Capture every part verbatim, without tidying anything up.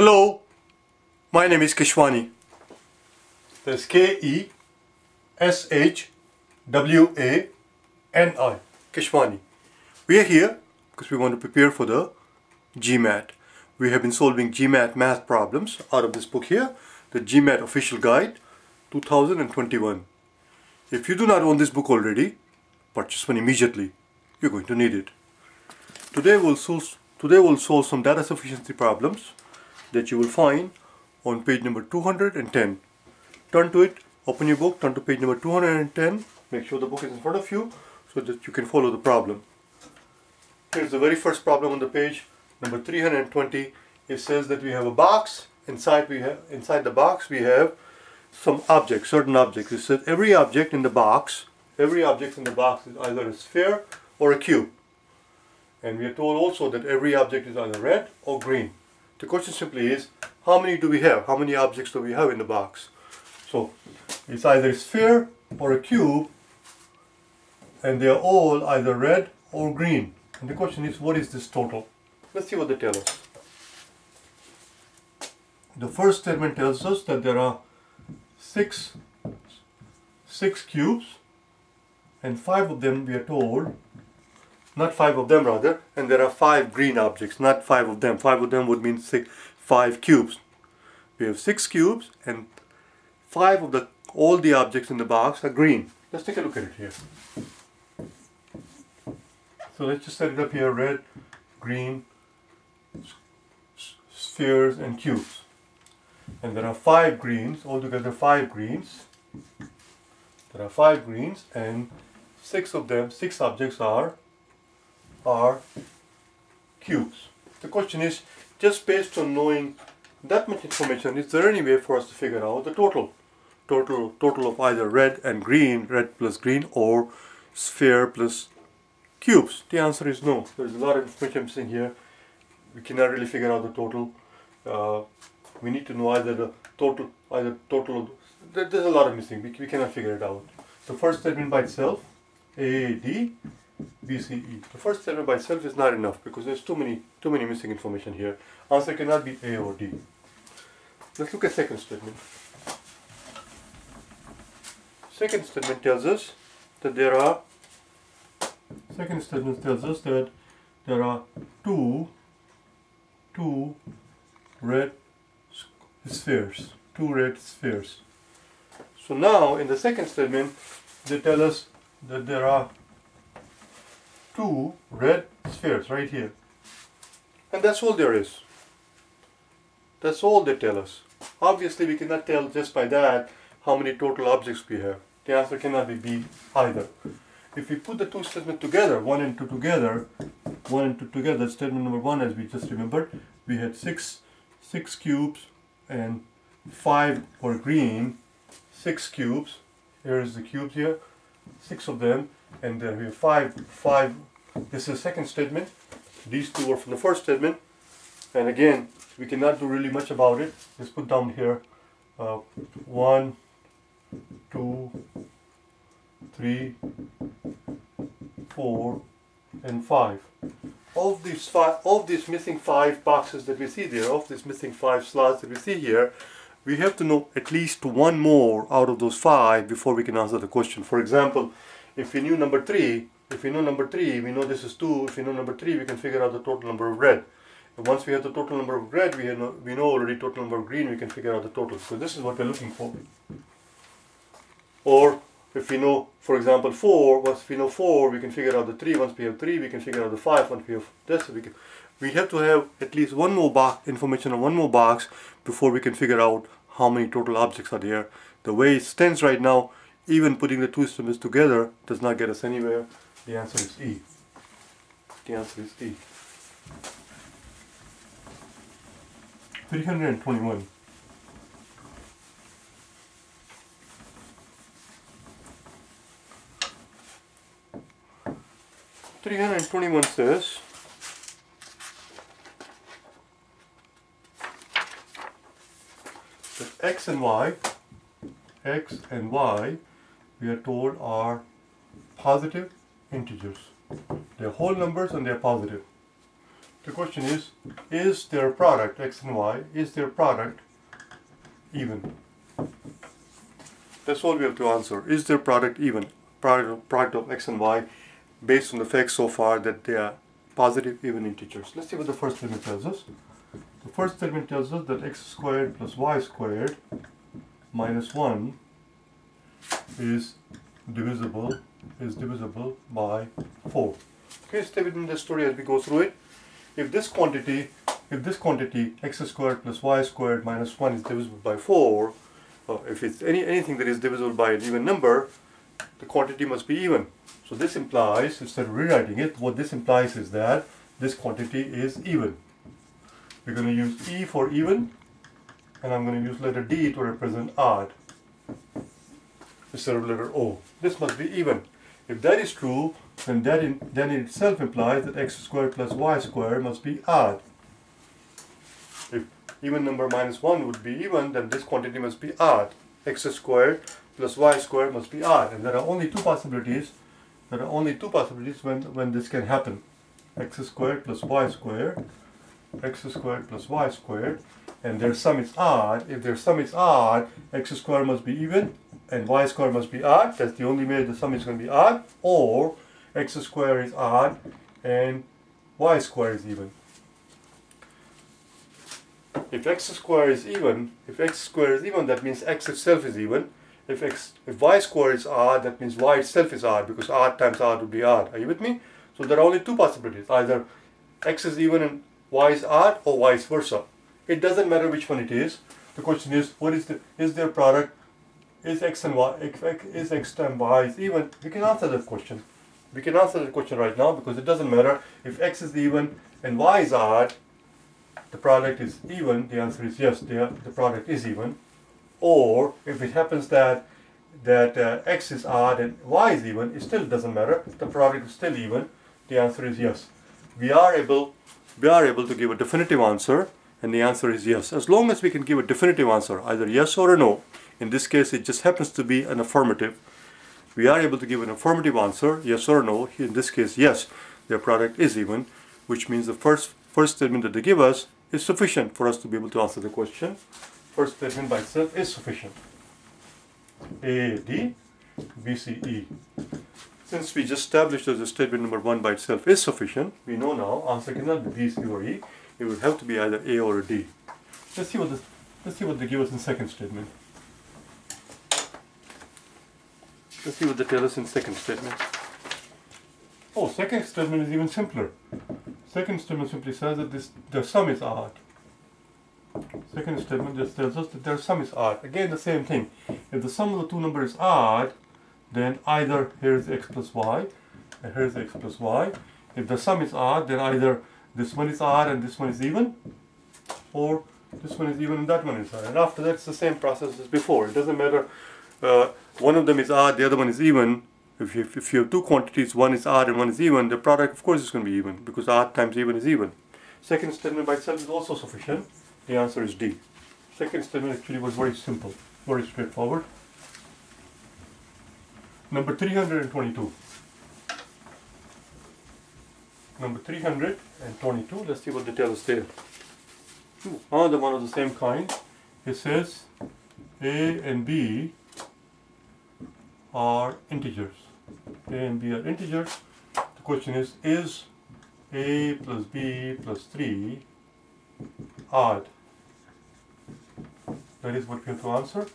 Hello, my name is Keshwani. That's K E S H W A N I, Keshwani. We are here because we want to prepare for the G MAT. We have been solving G MAT math problems out of this book here, the G MAT Official Guide twenty twenty-one. If you do not own this book already, purchase one immediately. You're going to need it. Today we'll solve, today we'll solve some data sufficiency problems that you will find on page number two hundred ten. Turn to it, open your book, turn to page number two hundred ten, make sure the book is in front of you so that you can follow the problem. Here's the very first problem on the page, number three hundred twenty. It says that we have a box, inside we have inside the box we have some objects, certain objects. It says every object in the box, every object in the box is either a sphere or a cube. And we are told also that every object is either red or green. The question simply is, how many do we have? How many objects do we have in the box? So, it's either a sphere or a cube, and they are all either red or green. And the question is, what is this total? Let's see what they tell us. The first statement tells us that there are six, six cubes, and five of them we are told, not five of them rather, and there are five green objects, not five of them. Five of them would mean six, five cubes. We have six cubes and five of the, all the objects in the box are green. Let's take a look at it here. So let's just set it up here, red, green, spheres and cubes. And there are five greens, altogether five greens. There are five greens and six of them, six objects are are cubes. The question is, just based on knowing that much information, is there any way for us to figure out the total? Total total of either red and green, red plus green, or sphere plus cubes? The answer is no. There's a lot of information missing here. We cannot really figure out the total. Uh, we need to know either the total, either total, there's a lot of missing. We, we cannot figure it out. The first statement by itself, A, D, B C E. The first statement by itself is not enough because there's too many too many missing information here. Answer cannot be A or D. Let's look at second statement. Second statement tells us that there are second statement tells us that there are two two red spheres. Two red spheres. So now in the second statement they tell us that there are two red spheres right here, and that's all there is. That's all they tell us. Obviously we cannot tell just by that how many total objects we have. The answer cannot be B either. If we put the two statements together, one and two together, one and two together, statement number one, as we just remembered, we had six six cubes and five were green. Six cubes, here is the cubes here, six of them, and then we have five five this is the second statement. These two were from the first statement, and again we cannot do really much about it. Let's put down here uh, one two three four and five. Of these five of these missing five boxes that we see there, of these missing five slots that we see here, we have to know at least one more out of those five before we can answer the question. For example, if we knew number three, if we know number three, we know this is two. If we know number three, we can figure out the total number of red. And once we have the total number of red, we, have no, we know already total number of green, we can figure out the total. So this is what we're looking for. Or if we know, for example, four, once we know four, we can figure out the three. Once we have three, we can figure out the five. Once we have this, we can. We have to have at least one more box, information on one more box before we can figure out how many total objects are there. The way it stands right now, even putting the two statements together does not get us anywhere. The answer is E. The answer is E. three hundred twenty-one. three hundred twenty-one says, that X and Y, X and Y, we are told are positive integers. They're whole numbers and they're positive. The question is, is their product, x and y, is their product even? That's all we have to answer. Is their product even? Product, product of x and y based on the facts so far that they are positive even integers. Let's see what the first limit tells us. The first statement tells us that x squared plus y squared minus one is divisible is divisible by four. Okay, stay with me in the story as we go through it. If this quantity, if this quantity x squared plus y squared minus one is divisible by four, uh, if it's any anything that is divisible by an even number, the quantity must be even. So this implies, instead of rewriting it, what this implies is that this quantity is even. We're going to use E for even, and I'm going to use letter D to represent odd instead of letter O. This must be even. If that is true, then that in, then it itself implies that x squared plus y squared must be odd. If even number minus one would be even, then this quantity must be odd. X squared plus y squared must be odd, and there are only two possibilities. There are only two possibilities when when this can happen: x squared plus y squared. X squared plus y squared, and their sum is odd. If their sum is odd, x squared must be even and y squared must be odd. That's the only way the sum is going to be odd. Or x squared is odd and y squared is even. If x squared is even, if x squared is even, that means x itself is even. If x, if y squared is odd, that means y itself is odd, because odd times odd would be odd. Are you with me? So there are only two possibilities: either x is even and y is odd, or vice versa. It doesn't matter which one it is. The question is, what is the is their product? Is x and y is x times y is even? We can answer that question. We can answer that question right now, because it doesn't matter if x is even and y is odd. The product is even. The answer is yes. The the product is even. Or if it happens that that uh, x is odd and y is even, it still doesn't matter. The product is still even. The answer is yes. We are able. We are able to give a definitive answer, and the answer is yes. As long as we can give a definitive answer, either yes or a no. In this case, it just happens to be an affirmative. We are able to give an affirmative answer, yes or no. In this case, yes, their product is even, which means the first first statement that they give us is sufficient for us to be able to answer the question. First statement by itself is sufficient. A, D, B, C, E. Since we just established that the statement number one by itself is sufficient, we know now answer cannot be B, C, or E. It would have to be either A or a D. Let's see what this, let's see what they give us in second statement. Let's see what they tell us in second statement. Oh, second statement is even simpler. Second statement simply says that this their sum is odd. Second statement just tells us that their sum is odd. Again, the same thing. If the sum of the two numbers is odd, then either here is x plus y and here is x plus y. If the sum is odd, then either this one is odd and this one is even, or this one is even and that one is odd. And after that, it's the same process as before. It doesn't matter, uh, one of them is odd, the other one is even. If you, if you have two quantities, one is odd and one is even, the product of course is going to be even, because odd times even is even. Second statement by itself is also sufficient. The answer is D. Second statement actually was very simple, very straightforward. Number three hundred twenty-two. Number three hundred twenty-two. Let's see what they tell us there. Ooh, another one of the same kind. It says A and B are integers. A and B are integers. The question is, is A plus B plus three odd? That is what we have to answer.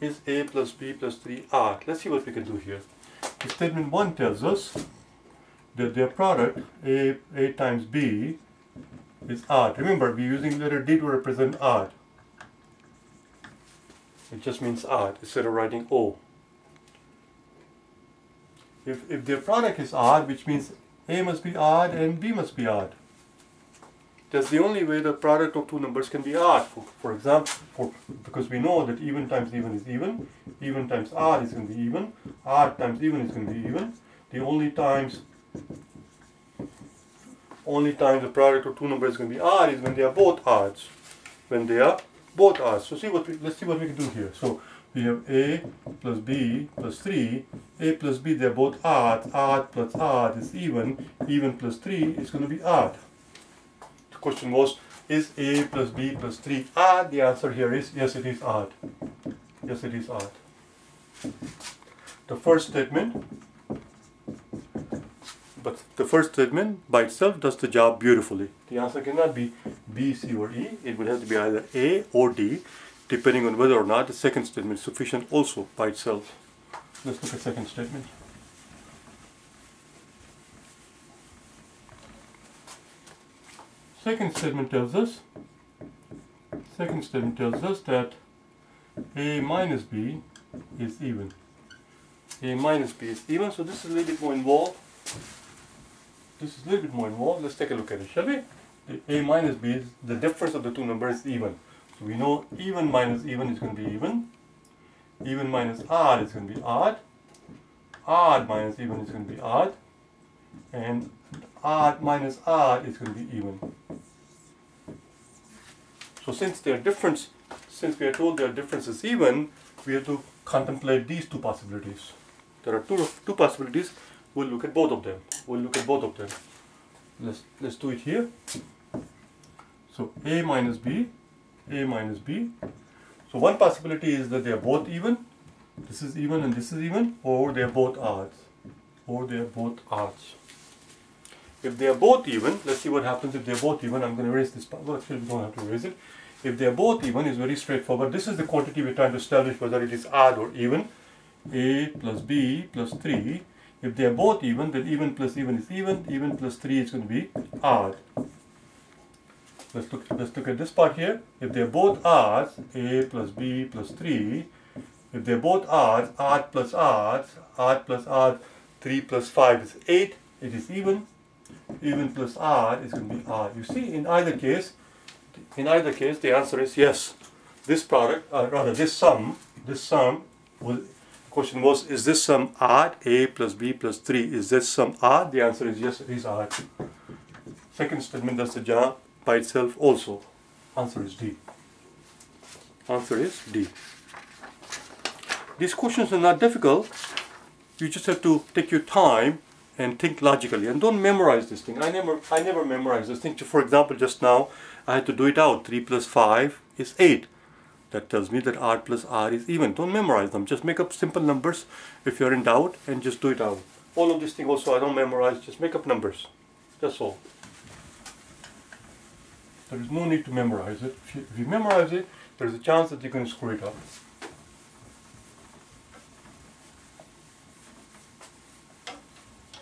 Is A plus B plus three odd? Let's see what we can do here. The statement one tells us that their product, A, A times B, is odd. Remember, we're using letter D to represent odd. It just means odd instead of writing O. If, if their product is odd, which means A must be odd and B must be odd. That's the only way the product of two numbers can be odd. For, for example, for, because we know that even times even is even, even times odd is going to be even, odd times even is going to be even. The only times, only times the product of two numbers is going to be odd is when they are both odds. When they are both odds. So see what we, let's see what we can do here. So we have A plus B plus three. A plus B, they are both odds. Odd plus odd is even. Even plus three is going to be odd. The question was, is A plus B plus three odd? The answer here is yes, it is odd. Yes, it is odd. The first statement, but the first statement by itself does the job beautifully. The answer cannot be B, C, or E. It will have to be either A or D, depending on whether or not the second statement is sufficient also by itself. Let's look at the second statement. Second statement tells us, second statement tells us that A minus B is even. A minus B is even, so this is a little bit more involved. This is a little bit more involved. Let's take a look at it, shall we? The A minus B is the difference of the two numbers is even. So we know even minus even is going to be even. Even minus odd is going to be odd. Odd minus even is going to be odd. And odd minus odd is going to be even. So since their difference, since we are told their difference is even, we have to contemplate these two possibilities. There are two two possibilities. We'll look at both of them. We'll look at both of them. Let's let's do it here. So A minus B, A minus B. So one possibility is that they are both even. This is even and this is even, or they are both odds, or they are both odds. If they are both even, let's see what happens if they are both even. I'm going to erase this part. Well, actually, we don't have to erase it. If they are both even, it's very straightforward. This is the quantity we're trying to establish whether it is odd or even. A plus B plus three. If they are both even, then even plus even is even. Even plus three is going to be odd. Let's look, let's look at this part here. If they are both odds, A plus B plus three. If they are both odds, odd plus odds, odd plus odd, three plus five is eight. It is even. Even plus odd is going to be odd. You see, in either case, in either case, the answer is yes. This product, or rather this sum, this sum, will, the question was, is this sum odd? A plus B plus three, is this sum odd? The answer is yes, it is odd. Second statement does the job by itself also. Answer is D. Answer is D. These questions are not difficult. You just have to take your time and think logically, and don't memorize this thing. I never I never memorize this thing. For example, just now I had to do it out. three plus five is eight. That tells me that R plus R is even. Don't memorize them. Just make up simple numbers if you're in doubt and just do it out. All of this thing also I don't memorize. Just make up numbers. That's all. There is no need to memorize it. If you, if you memorize it, there is a chance that you can screw it up.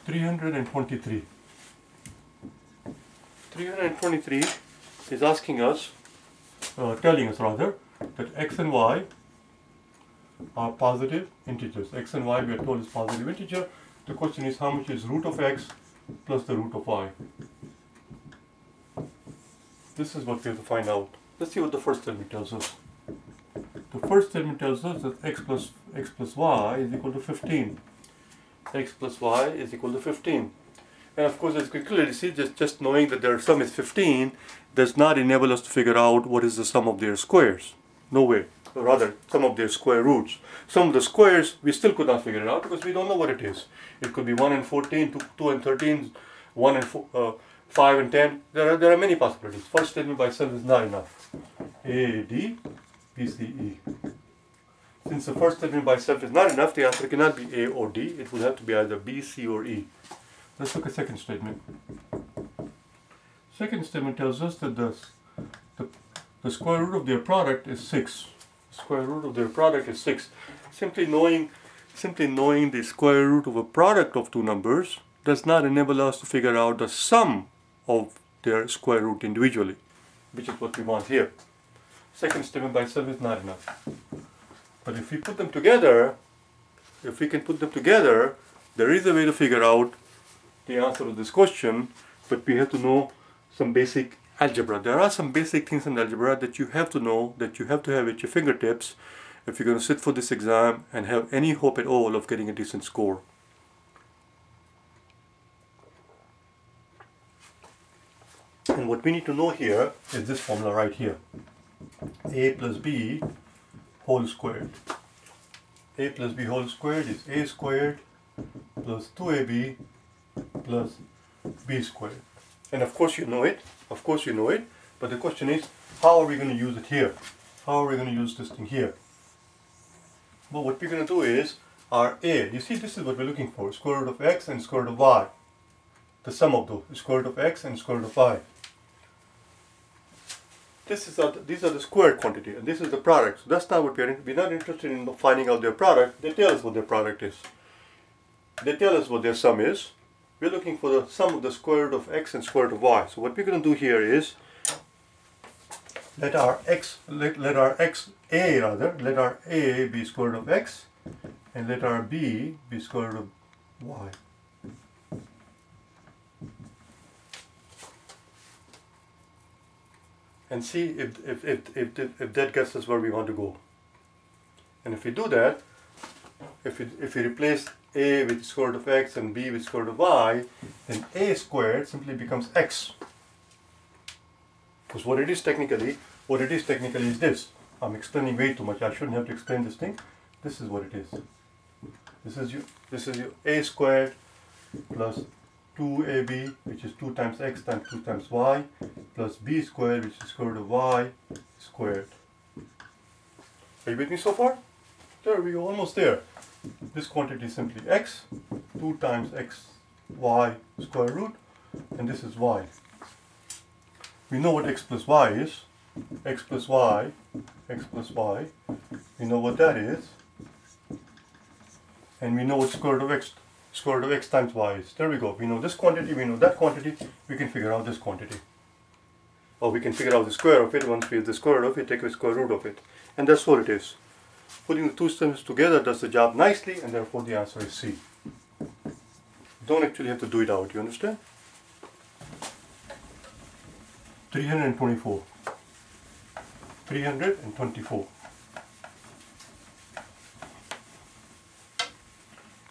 three hundred twenty-three. three hundred twenty-three is asking us, uh, telling us rather, that x and y are positive integers. X and y we are told is positive integer. The question is how much is root of x plus the root of y. This is what we have to find out. Let's see what the first statement tells us. The first statement tells us that x plus x plus y is equal to fifteen. X plus y is equal to fifteen. And of course, as you can clearly see, just, just knowing that their sum is fifteen does not enable us to figure out what is the sum of their squares. No way. Or rather, sum of their square roots. Some of the squares, we still could not figure it out because we don't know what it is. It could be one and fourteen, two, two and thirteen, one and four, uh, five and ten. There are, there are many possibilities. First statement by itself is not enough. A, D, B, C, E. Since the first statement by itself is not enough, the answer cannot be A or D. It will have to be either B, C, or E. Let's look at second statement. Second statement tells us that the, the, the square root of their product is six. Square root of their product is six. Simply knowing, simply knowing the square root of a product of two numbers does not enable us to figure out the sum of their square root individually, which is what we want here. Second statement by itself is not enough. But if we put them together, if we can put them together, there is a way to figure out the answer to this question, but we have to know some basic algebra. There are some basic things in algebra that you have to know, that you have to have at your fingertips if you're going to sit for this exam and have any hope at all of getting a decent score. And what we need to know here is this formula right here. A plus B whole squared. A plus b whole squared is a squared plus two a b plus b squared. And of course you know it, of course you know it, but the question is, how are we going to use it here? How are we going to use this thing here? Well, what we're going to do is, our a, you see this is what we're looking for, square root of x and square root of y. The sum of those, square root of x and square root of y. This is our, these are the squared quantity, and this is the product. So that's not what we're, we're not interested in finding out their product. They tell us what their product is. They tell us what their sum is. We're looking for the sum of the square root of x and square root of y. So what we're going to do here is let our x, let, let our x a rather, let our a be square root of x, and let our b be square root of y. And see if, if, if, if, if that gets us where we want to go. And if we do that, if we, if we replace a with square root of x and b with square root of y, then a squared simply becomes x. Because what it is technically, what it is technically is this. I'm explaining way too much. I shouldn't have to explain this thing. This is what it is. This is your, this is your a squared plus two a b, which is two times x times two times y, plus b squared, which is square root of y squared. Are you with me so far? There we go, almost there. This quantity is simply x, two times x y square root, and this is y. We know what x plus y is. X plus y, x plus y. We know what that is. And we know what square root of x square root of x times y is. There we go. We know this quantity, we know that quantity, we can figure out this quantity. Or we can figure out the square of it. Once we have the square root of it, take the square root of it. And that's what it is. Putting the two stems together does the job nicely, and therefore the answer is C. You don't actually have to do it out, you understand? three hundred twenty-four. three hundred twenty-four.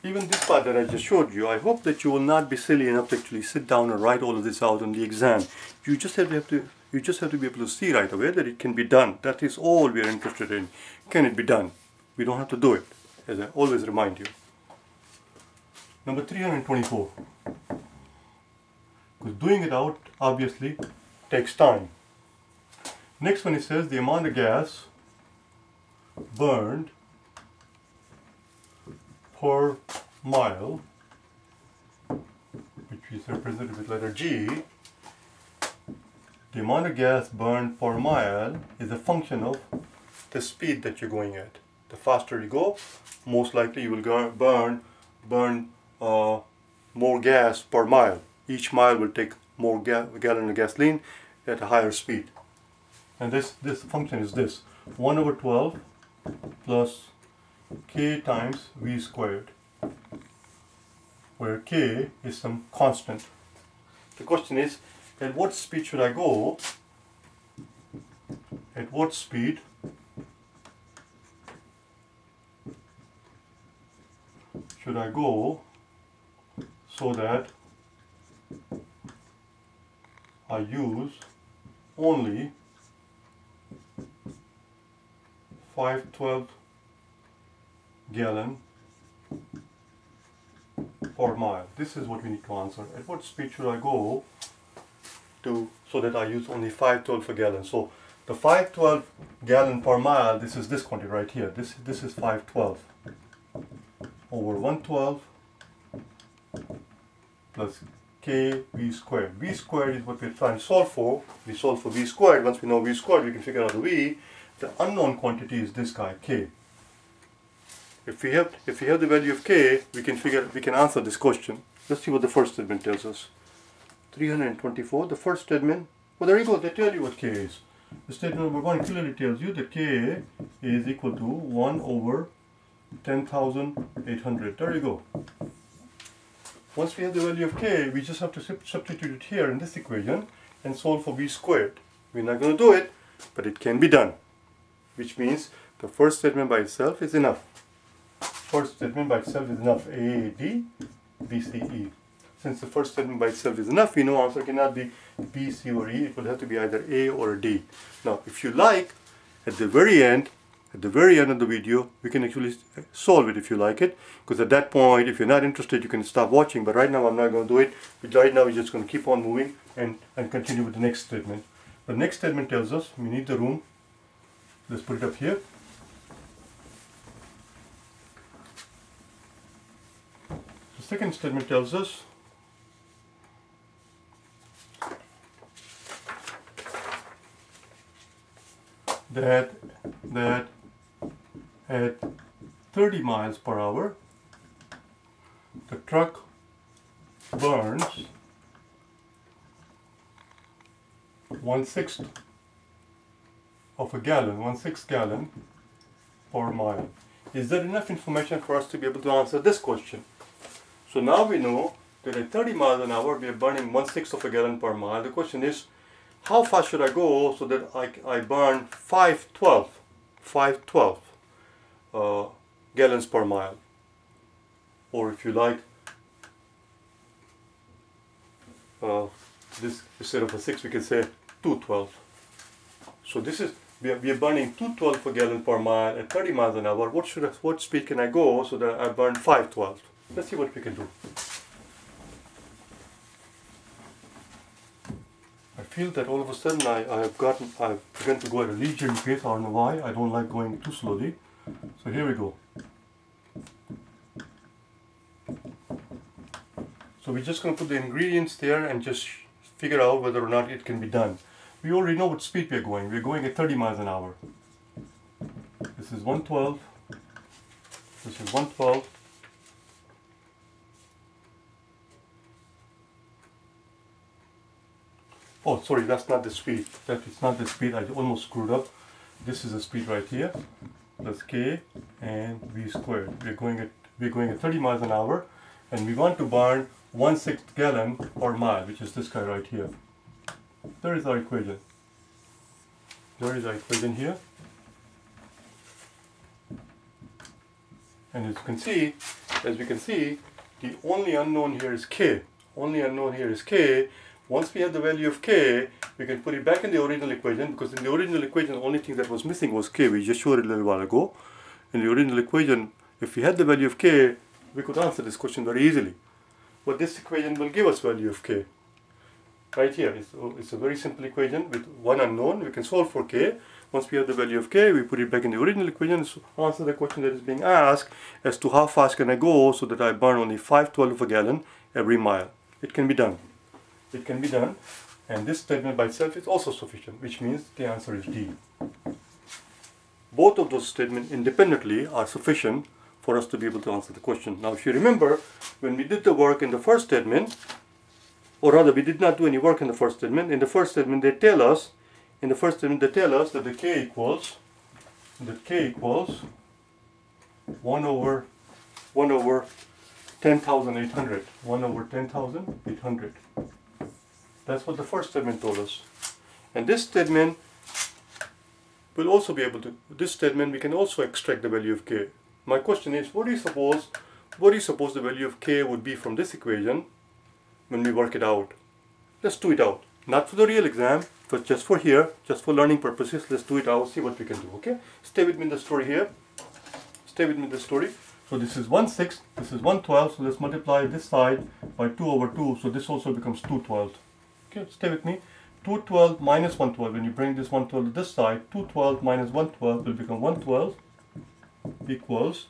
Even this part that I just showed you, I hope that you will not be silly enough to actually sit down and write all of this out on the exam. You just have to, have to, you just have to be able to see right away that it can be done. That is all we are interested in. Can it be done? We don't have to do it, as I always remind you. Number three hundred twenty-four. Because doing it out, obviously, takes time. Next one, it says the amount of gas burned per mile, which is represented with letter G. The amount of gas burned per mile is a function of the speed that you're going at. The faster you go, most likely you will go burn burn uh, more gas per mile. Each mile will take more ga gallon of gasoline at a higher speed. And this this function is this: one over twelve plus k times v squared, where k is some constant. The question is, at what speed should I go? At what speed should I go so that I use only five twelfths gallon per mile? This is what we need to answer. At what speed should I go to so that I use only five twelfths a gallon? So the five twelfths gallon per mile, this is this quantity right here. This this is five twelfths over one twelfth plus k v squared. V squared is what we're trying to solve for. We solve for v squared. Once we know v squared, we can figure out the v. The unknown quantity is this guy, k. If we have if we have the value of k, we can figure we can answer this question. Let's see what the first statement tells us. three hundred twenty-four. The first statement. Well, there you go. They tell you what k is. The statement number one clearly tells you that k is equal to one over ten thousand eight hundred. There you go. Once we have the value of k, we just have to substitute it here in this equation and solve for v squared. We're not going to do it, but it can be done. Which means the first statement by itself is enough. First statement by itself is enough. A, D, B, C, E. Since the first statement by itself is enough, we know answer cannot be B, C, or E. It will have to be either A or D. Now, if you like, at the very end, at the very end of the video we can actually solve it if you like it, because at that point if you're not interested you can stop watching, but right now I'm not going to do it. But right now we're just going to keep on moving and, and continue with the next statement. The next statement tells us we need the room. Let's put it up here. The second statement tells us that that at thirty miles per hour the truck burns one-sixth of a gallon, one-sixth gallon per mile. Is there enough information for us to be able to answer this question? So now we know that at thirty miles an hour we are burning one-sixth of a gallon per mile. The question is, how fast should I go so that I, I burn five twelfths uh, gallons per mile, or if you like, uh, this instead of a six we can say two twelfths. So this is, we are, we are burning two twelfths a gallon per mile at thirty miles an hour. What should I, what speed can I go so that I burn five twelfths? Let's see what we can do. Feel that all of a sudden I, I have gotten, I've begun to go at a leisurely pace. I don't know why, I don't like going too slowly. So here we go. So we're just going to put the ingredients there and just figure out whether or not it can be done. We already know what speed we're going. We're going at thirty miles an hour. This is one twelfth. This is one twelfth. Oh, sorry, that's not the speed. That is not the speed. I almost screwed up. This is the speed right here. That's k and v squared. We're going at we're going at thirty miles an hour, and we want to burn one-sixth gallon per mile, which is this guy right here. There is our equation. There is our equation here. And as you can see, as we can see, the only unknown here is k. Only unknown here is k. Once we have the value of k, we can put it back in the original equation, because in the original equation the only thing that was missing was k. We just showed it a little while ago. In the original equation, if we had the value of k, we could answer this question very easily. But this equation will give us value of k. Right here, it's, it's a very simple equation with one unknown. We can solve for k. Once we have the value of k, we put it back in the original equation and answer the question that is being asked as to how fast can I go so that I burn only five twelfths of a gallon every mile. It can be done. It can be done, and this statement by itself is also sufficient, which means the answer is D. Both of those statements independently are sufficient for us to be able to answer the question. Now, if you remember, when we did the work in the first statement, or rather we did not do any work in the first statement, in the first statement they tell us, in the first statement they tell us that the K equals, that K equals one over, one over ten thousand eight hundred, one over ten thousand eight hundred. That's what the first statement told us. And this statement will also be able to, this statement we can also extract the value of k. My question is, what do you suppose, what do you suppose the value of k would be from this equation when we work it out? Let's do it out. Not for the real exam, but just for here, just for learning purposes, let's do it out, see what we can do, okay? Stay with me in the story here. Stay with me in the story. So this is one-sixth, this is one twelfth, so let's multiply this side by two over two, so this also becomes two twelfths. Okay, stay with me. two twelfths minus one twelfth, when you bring this one twelfth to this side, two twelfths minus one twelfth will become one twelfth equals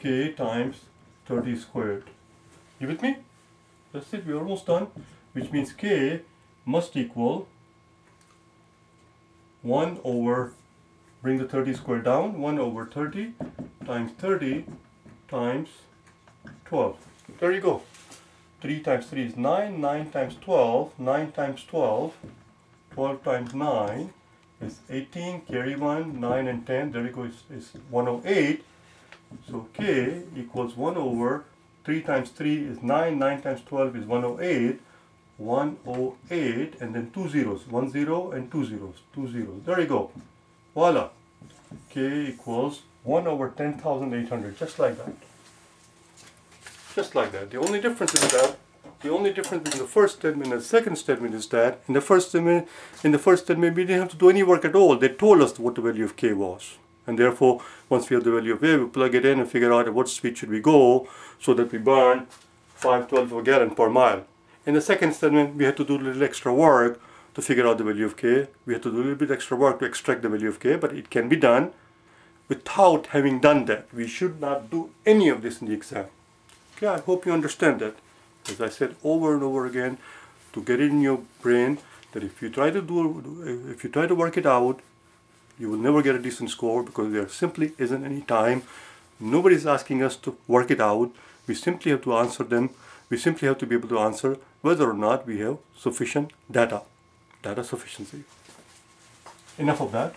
k times thirty squared. You with me? That's it, we're almost done. Which means k must equal one over, bring the thirty squared down, one over thirty times thirty times twelve. There you go. three times three is nine, nine times twelve, nine times twelve, twelve times nine is eighteen, carry one, nine and ten, there we go, is, is one hundred eight. So k equals one over, three times three is nine, nine times twelve is one hundred eight, one hundred eight and then two zeros, one zero and two zeros, two zeros, there you go, voila, k equals one over ten thousand eight hundred, just like that. Just like that. The only difference is that the only difference between the first statement and the second statement is that in the first statement in the first statement we didn't have to do any work at all. They told us what the value of k was. and therefore once we have the value of A, we plug it in and figure out at what speed should we go so that we burn five twelfths of a gallon per mile. In the second statement, we had to do a little extra work to figure out the value of K. We had to do a little bit extra work to extract the value of K, but it can be done without having done that. We should not do any of this in the exam. Okay, I hope you understand that. As I said over and over again, to get it in your brain that if you try to do, if you try to work it out, you will never get a decent score because there simply isn't any time. Nobody is asking us to work it out. We simply have to answer them. We simply have to be able to answer whether or not we have sufficient data. Data sufficiency. Enough of that.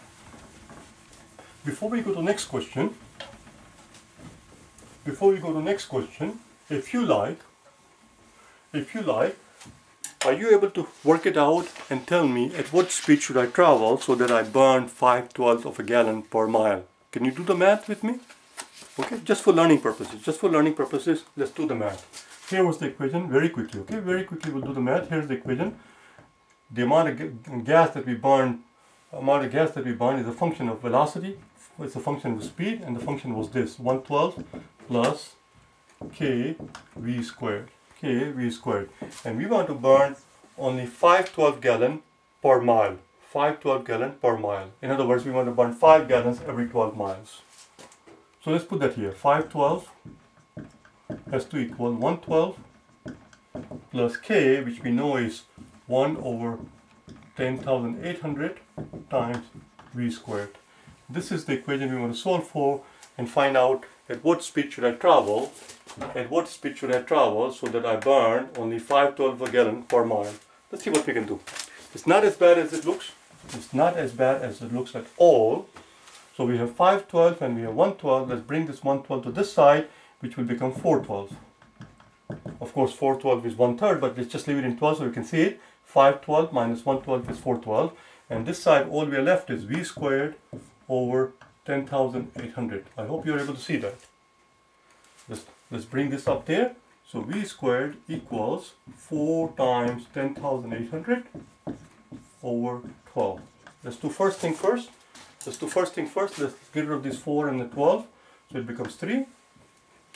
Before we go to next question, before we go to next question, if you like, if you like, are you able to work it out and tell me at what speed should I travel so that I burn five twelfths of a gallon per mile? Can you do the math with me? Okay, just for learning purposes, just for learning purposes, let's do the math. Here was the equation very quickly, okay, very quickly we'll do the math. Here's the equation. The amount of gas that we burn, amount of gas that we burn is a function of velocity, it's a function of speed, and the function was this, one twelfth plus K V squared, K V squared. And we want to burn only five twelfths gallon per mile, five twelfths gallon per mile. In other words, we want to burn five gallons every twelve miles. So let's put that here, five twelfths has to equal one twelfth plus K, which we know is one over ten thousand eight hundred times V squared. This is the equation we want to solve for and find out at what speed should I travel, at what speed should I travel so that I burn only five twelfths of a gallon per mile. Let's see what we can do. It's not as bad as it looks. It's not as bad as it looks at all. So we have five twelfths and we have one twelfth. Let's bring this one twelfth to this side, which will become four twelfths. Of course, four twelfths is one third, but let's just leave it in twelve so you can see it. five twelfths minus one twelfth is four twelfths, and this side all we are left is V squared over ten thousand eight hundred. I hope you are able to see that. Let's, let's bring this up there. So V squared equals four times ten thousand eight hundred over twelve. Let's do first thing first. Let's do first thing first. Let's get rid of this four and the twelve, so it becomes three.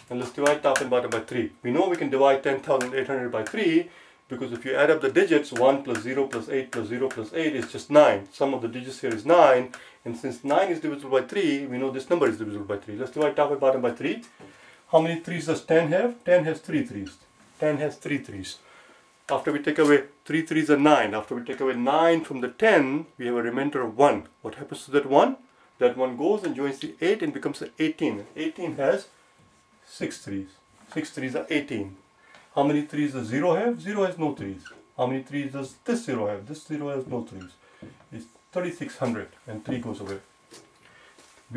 And let's divide top and bottom by three. We know we can divide ten thousand eight hundred by three, because if you add up the digits, one plus zero plus eight plus zero plus eight is just nine. Sum of the digits here is nine, and since nine is divisible by three, we know this number is divisible by three. Let's divide top and bottom by three. How many threes does ten have? ten has three threes. ten has three threes. After we take away three threes are nine. After we take away nine from the ten, we have a remainder of one. What happens to that one? That one goes and joins the eight and becomes eighteen. eighteen has six threes. six threes are eighteen. How many threes does zero have? zero has no threes. How many threes does this zero have? This zero has no threes. It's thirty-six hundred and three goes away.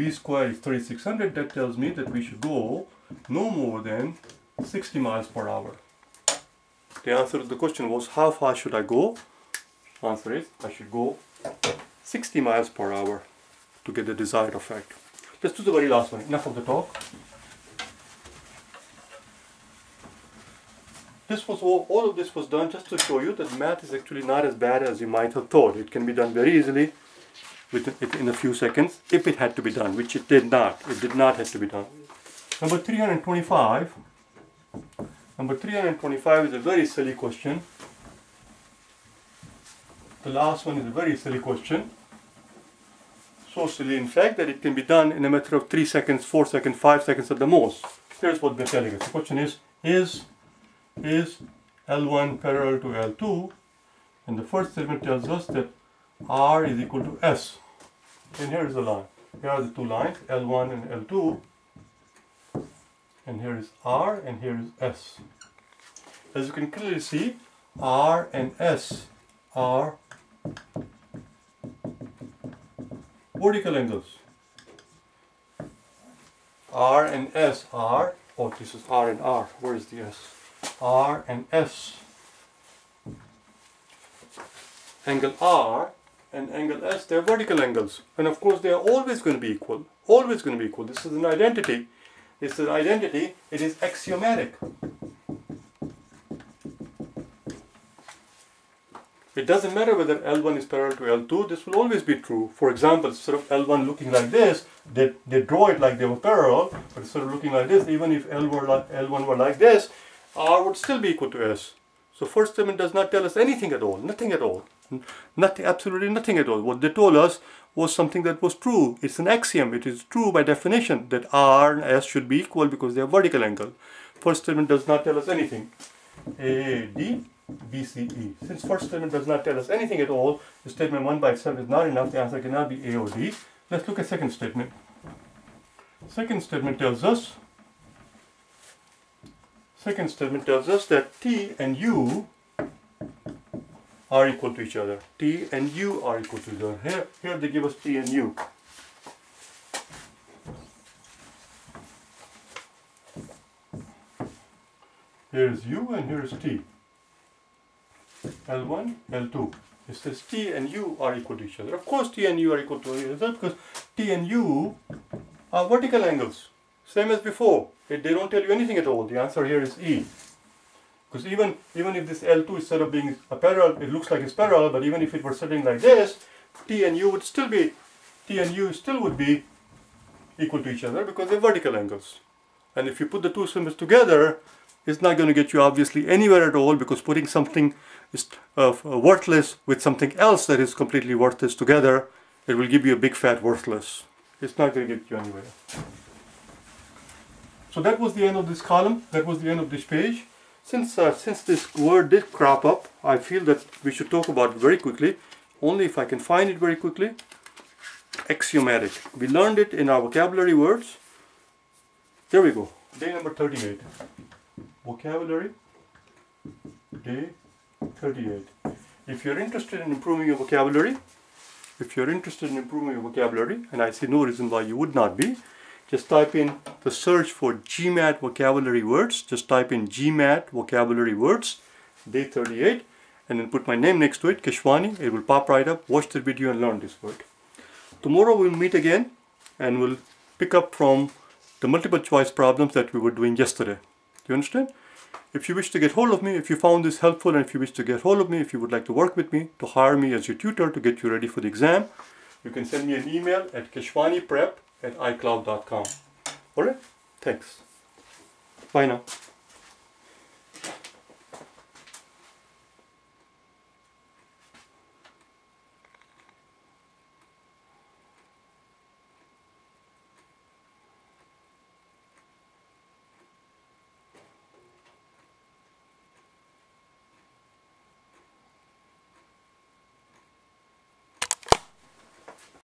V squared is thirty-six hundred. That tells me that we should go no more than sixty miles per hour. The answer to the question was, how far should I go? Answer is, I should go sixty miles per hour to get the desired effect. Let's do the very last one. Enough of the talk. This was all, all of this was done just to show you that math is actually not as bad as you might have thought. It can be done very easily within, in a few seconds if it had to be done, which it did not. It did not have to be done. Number three hundred twenty-five. Number three hundred twenty-five is a very silly question. The last one is a very silly question. So silly, in fact, that it can be done in a matter of three seconds, four seconds, five seconds at the most. Here's what they're telling us. The question is, is is L one parallel to L two, and the first statement tells us that R is equal to S, and here is the line, here are the two lines, L one and L two, and here is R and here is S. As you can clearly see, R and S are vertical angles. R and S are, oh this is R and R, where is the S? R and S, angle R and angle S, they're vertical angles, and of course they are always going to be equal, always going to be equal. This is an identity, this is an identity, it is axiomatic. It doesn't matter whether L one is parallel to L two, this will always be true. For example, instead of L one looking like this, they, they draw it like they were parallel, but instead of looking like this, even if L one were like, L one were like this, R would still be equal to S. So first statement does not tell us anything at all, nothing at all. Nothing, absolutely nothing at all. What they told us was something that was true. It's an axiom, it is true by definition that R and S should be equal because they are vertical angle. First statement does not tell us anything. A, D, B, C, E. Since first statement does not tell us anything at all, the statement one by itself is not enough, the answer cannot be A or D. Let's look at second statement. Second statement tells us, second statement tells us that T and U are equal to each other. T and U are equal to each other. Here, here they give us T and U. Here is U and here is T. L one, L two. It says T and U are equal to each other. Of course T and U are equal to each other because T and U are vertical angles. Same as before. They don't tell you anything at all. The answer here is E. Because even, even if this L two, instead of being a parallel, it looks like it's parallel, but even if it were sitting like this, T and U would still be, T and U still would be equal to each other because they're vertical angles. And if you put the two symbols together, it's not going to get you obviously anywhere at all, because putting something is uh, worthless with something else that is completely worthless together, it will give you a big fat worthless. It's not going to get you anywhere. So that was the end of this column, that was the end of this page. Since, uh, since this word did crop up, I feel that we should talk about it very quickly, only if I can find it very quickly. Axiomatic. We learned it in our vocabulary words. There we go. Day number thirty-eight. Vocabulary. Day thirty-eight. If you're interested in improving your vocabulary, if you're interested in improving your vocabulary, and I see no reason why you would not be, just type in the search for G MAT vocabulary words. Just type in G MAT vocabulary words, day thirty-eight, and then put my name next to it, Keshwani. It will pop right up. Watch the video and learn this word. Tomorrow we'll meet again and we'll pick up from the multiple choice problems that we were doing yesterday. Do you understand? If you wish to get hold of me, if you found this helpful and if you wish to get hold of me, if you would like to work with me, to hire me as your tutor to get you ready for the exam, you can send me an email at Keshwani Prep dot com at iCloud dot com. Alright? Thanks. Bye now.